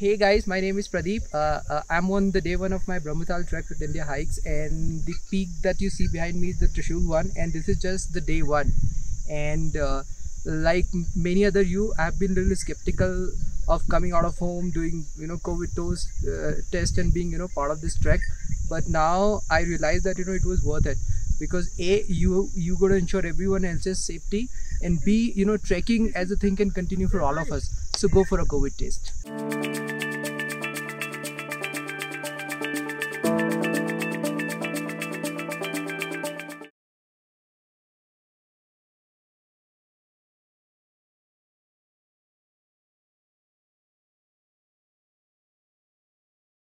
Hey guys, my name is Pradeep. I'm on the day one of my Brahmatal trek with India Hikes, and the peak that you see behind me is the Trishul one, and this is just the day one. And like many other you, I've been a little skeptical of coming out of home, doing COVID test and being part of this trek. But now I realize that it was worth it, because A, you got to ensure everyone else's safety, and B, trekking as a thing can continue for all of us. So go for a COVID test.